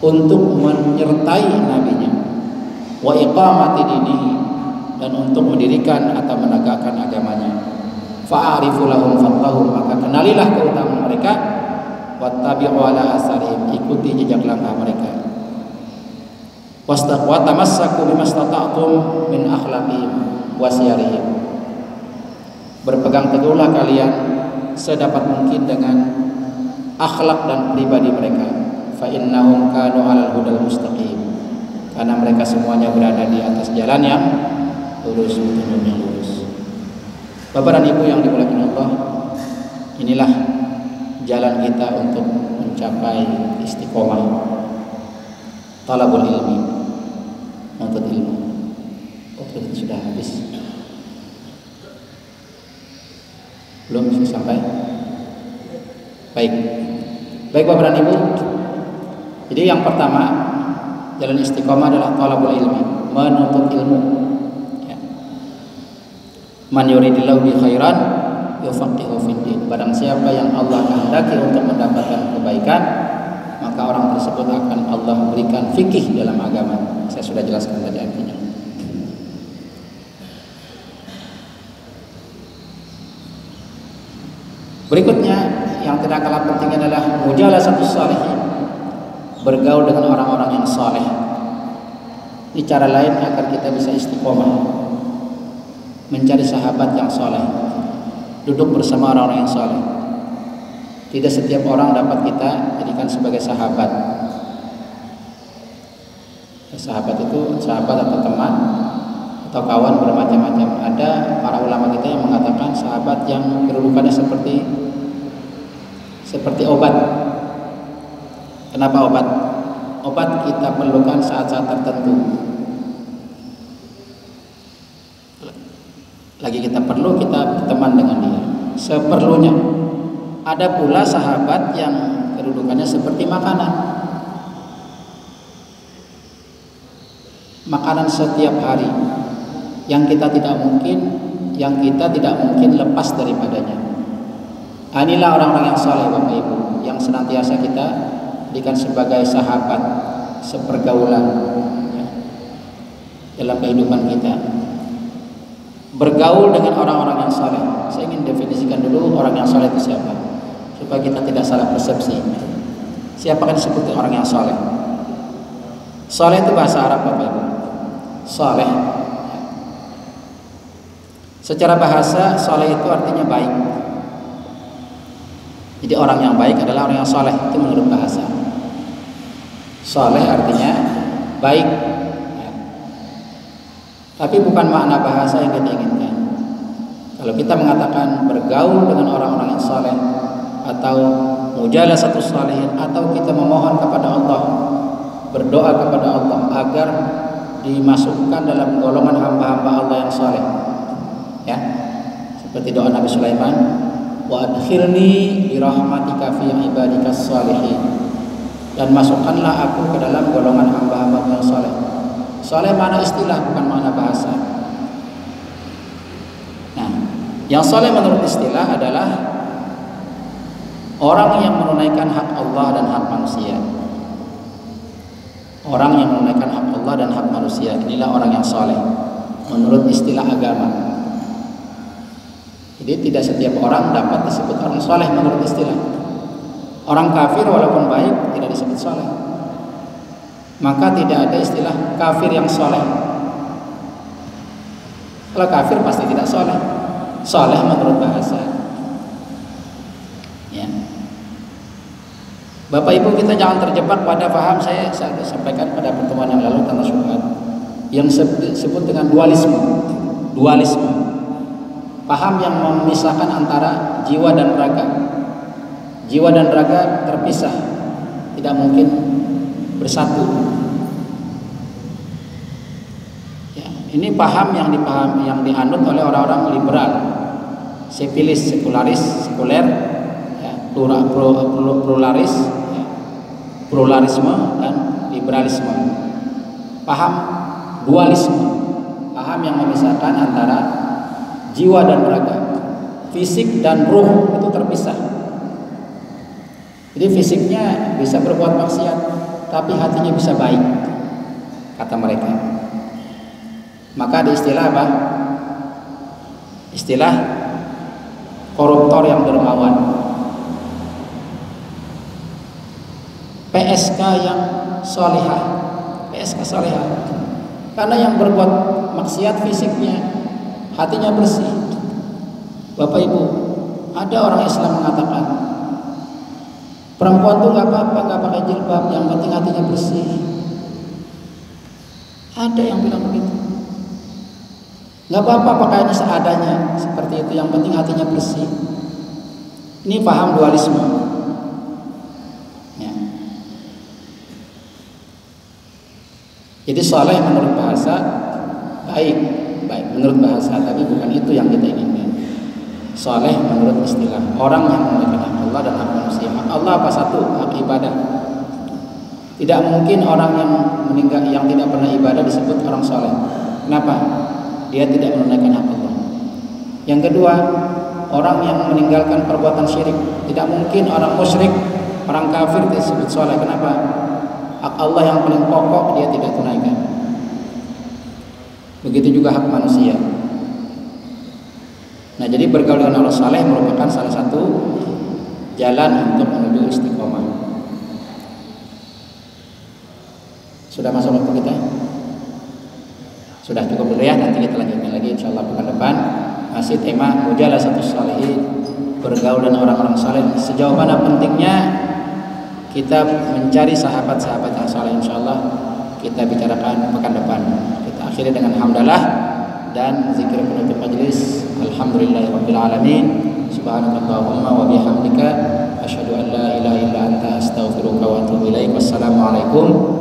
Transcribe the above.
untuk menyertai nabinya, wa iqamati dinihi, dan untuk mendirikan atau menegakkan agamanya. Fa'arifu lahum fatlahum, maka kenalilah keutamaan mereka, wattabi'u ala asarihim, ikuti jejak langkah mereka. Wa tamassaku bimastata'tum min akhlaqihim wa siyarihim, berpegang teguhlah kalian sedapat mungkin dengan akhlak dan pribadi mereka. Fa innahum kanu 'alal hudal mustaqim, karena mereka semuanya berada di atas jalan yang lurus, betul-betul yang lurus. Bapak dan Ibu yang dimuliakan Allah, inilah jalan kita untuk mencapai istiqomah. Talabul ilmi, menuntut ilmu. Waktu sudah habis. Belum bisa sampai. Baik Bapak dan Ibu. Jadi yang pertama, jalan istiqomah adalah talabul ilmi, menuntut ilmu. Ya. Man yuridillahu bi khairan yufaqihu fiddin. Barang siapa yang Allah kehendaki untuk mendapatkan kebaikan, maka orang tersebut akan Allah berikan fikih dalam agama. Saya sudah jelaskan tadi artinya. Berikutnya yang tidak kalah penting adalah mujalasatus shalihin, bergaul dengan orang-orang yang saleh. Ini cara lain agar kita bisa istiqomah, mencari sahabat yang saleh, duduk bersama orang-orang yang saleh. Tidak setiap orang dapat kita jadikan sebagai sahabat. Sahabat itu sahabat atau teman atau kawan bermacam-macam. Ada para ulama kita yang mengatakan sahabat yang kedudukannya seperti obat. Kenapa obat? Obat kita perlukan saat-saat tertentu. Lagi kita perlu, kita berteman dengan dia seperlunya. Ada pula sahabat yang kedudukannya seperti makanan. Makanan setiap hari yang kita tidak mungkin, yang kita tidak mungkin lepas daripadanya. Inilah orang-orang yang saleh, Bapak Ibu, yang senantiasa kita jadikan sebagai sahabat, sepergaulan ya, dalam kehidupan kita. Bergaul dengan orang-orang yang saleh. Saya ingin definisikan dulu orang yang saleh itu siapa, supaya kita tidak salah persepsi. Siapa kan seperti orang yang saleh? Saleh itu bahasa Arab, Bapak Ibu. Saleh secara bahasa, soleh itu artinya baik. Jadi orang yang baik adalah orang yang soleh, itu menurut bahasa. Soleh artinya baik ya. Tapi bukan makna bahasa yang kita inginkan. Kalau kita mengatakan bergaul dengan orang-orang yang soleh, atau mujalasatus shalihin, atau kita memohon kepada Allah, berdoa kepada Allah agar dimasukkan dalam golongan hamba-hamba Allah yang soleh. Ya, seperti doa Nabi Sulaiman, wa adkhilni bi rahmatika fi ibadikas shalihin, dan masukkanlah aku ke dalam golongan hamba-hamba yang saleh. Saleh mana istilah, bukan mana bahasa. Nah, yang saleh menurut istilah adalah orang yang menunaikan hak Allah dan hak manusia. Orang yang menunaikan hak Allah dan hak manusia, inilah orang yang saleh menurut istilah agama. Jadi tidak setiap orang dapat disebut orang soleh menurut istilah. Orang kafir walaupun baik tidak disebut soleh. Maka tidak ada istilah kafir yang soleh. Kalau kafir pasti tidak soleh. Soleh menurut bahasa. Ya. Bapak Ibu, kita jangan terjebak pada paham saya sampaikan pada pertemuan yang lalu tentang syubhat, yang disebut dengan dualisme. Paham yang memisahkan antara jiwa dan raga. Jiwa dan raga terpisah, tidak mungkin bersatu. Ya, ini paham yang dianut oleh orang-orang liberal, sipilis, sekuler, ya, pluralisme dan liberalisme. Paham dualisme, paham yang memisahkan antara jiwa dan raga, fisik dan ruh itu terpisah. Jadi fisiknya bisa berbuat maksiat, tapi hatinya bisa baik, kata mereka. Maka ada istilah apa? Istilah koruptor yang dermawan, PSK yang solehah, PSK solehah. Karena yang berbuat maksiat fisiknya, hatinya bersih. Bapak Ibu, ada orang Islam mengatakan perempuan tuh nggak apa-apa nggak pakai jilbab, yang penting hatinya bersih. Ada yang bilang begitu. Nggak apa-apa pakaiannya seadanya seperti itu, yang penting hatinya bersih. Ini paham dualisme. Ya. Jadi soleh menurut bahasa baik, baik menurut bahasa, tapi bukan itu yang kita inginkan. Soleh menurut istilah orang yang mengenal Allah dan hak manusia. Allah apa? Satu, hak ibadah. Tidak mungkin orang yang meninggal yang tidak pernah ibadah disebut orang soleh. Kenapa? Dia tidak menunaikan hak Allah. Yang kedua, orang yang meninggalkan perbuatan syirik. Tidak mungkin orang musyrik, orang kafir disebut soleh. Kenapa? Hak Allah yang paling pokok dia tidak tunaikan. Begitu juga hak manusia. Nah, jadi bergaul dengan orang saleh merupakan salah satu jalan untuk menuju istiqomah. Sudah masuk waktu kita? Sudah cukup dulu ya, nanti kita lanjutkan lagi insyaallah pekan depan. Masih tema mujalasatus shalihin, bergaul dengan orang-orang saleh. Sejauh mana pentingnya kita mencari sahabat-sahabat yang saleh, insyaallah kita bicarakan pekan depan. Kita akhiri dengan hamdalah dan zikir penutup majelis. Alhamdulillahirabbil alamin. Subhanakallahumma wa bihamdika asyhadu an la ilaha illa anta astaghfiruka wa atubu ilaik. Wassalamualaikum